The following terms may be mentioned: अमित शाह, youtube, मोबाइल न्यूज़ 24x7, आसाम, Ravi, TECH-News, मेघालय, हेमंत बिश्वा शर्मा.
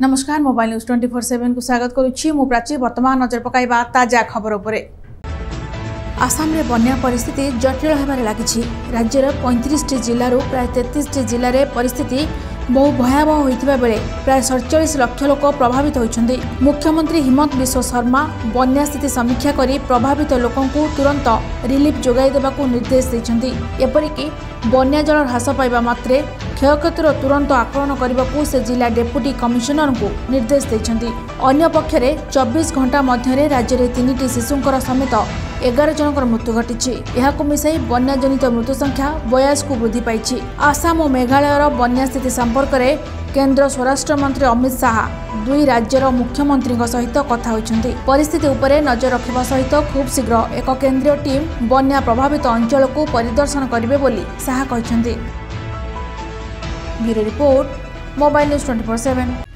नमस्कार मोबाइल न्यूज़ 24x7 को स्वागत करुच्ची। मु प्राची। वर्तमान नजर पकाइबा ताजा खबर उपरे। आसाम रे बन्या परिस्थिति जटिल होबार लागिछि। राज्यर 35 जिल्लारू प्राय 33 जिल्ला रे परिस्थिति बहु भयावह होइतिबा बेले प्राय 47 लाख लोक प्रभावित होइछन्ती। मुख्यमंत्री हेमंत बिश्वा शर्मा बन्या स्थिति समीक्षा करी प्रभावित लोकंकु तुरंत रिलीफ जोगाई देबाकु निर्देश दैछन्ती। एपरिकि बन्या जल ह्रास पाइबा मात्रे क्षयक्षतिर तुरंत आकलन करने से जिला डेपुटी कमिशनर को निर्देश दैछन्ती। अन्य पक्षरे 24 घंटा मध्य राज्य में 3 शिशुंकर समेत 11 जनकर मृत्यु घटी। यहाकु मिसाई बन्या जनित मृत्यु संख्या 42 को वृद्धि पाई। आसाम और मेघालयर बन्या स्थिति संपर्क में केंद्र स्वराष्ट्र मंत्री अमित शाह 2 राज्यर मुख्यमंत्री सहित कथा होती। परिस्थिति उपर नजर रखा सहित खूब शीघ्र एक केंद्रीय टीम बन्या प्रभावित अंचल को परिदर्शन करेंगे बोली शाह कहते। Bureau report मोबाइल न्यूज़ 24x7।